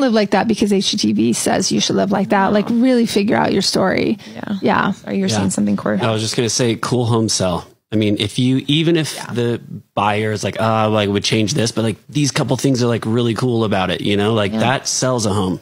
live like that because HGTV says you should live like that. Like, really figure out your story. Yeah. Yeah. Or you're saying something, Corey. I was just going to say, cool home sell. I mean, if you, even if the buyer is like, oh, I would change this, but like these couple things are like really cool about it, you know, like that sells a home.